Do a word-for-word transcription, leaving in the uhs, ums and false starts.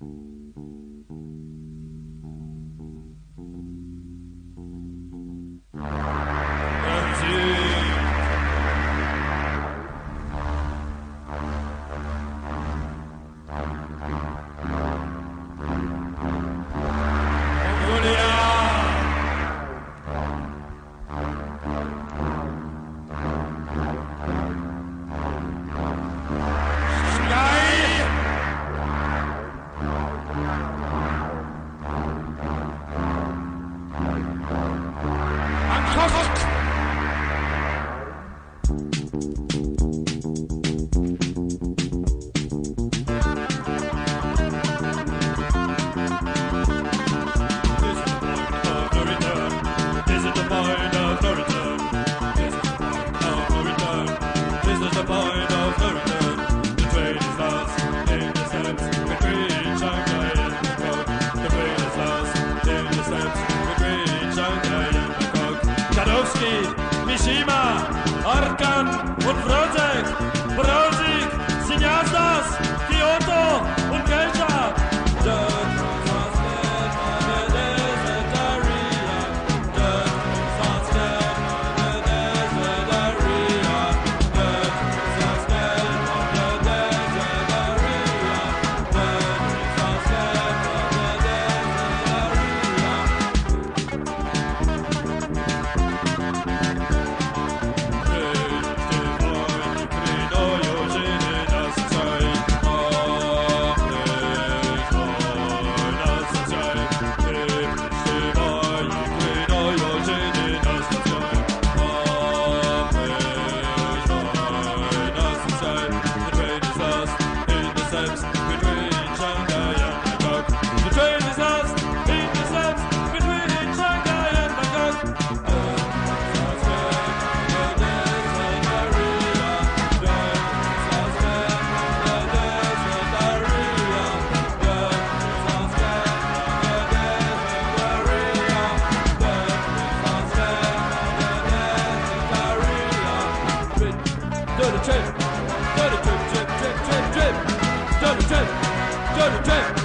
Dirty trip, dirty trip, trip, trip, trip, dirty trip, dirty trip.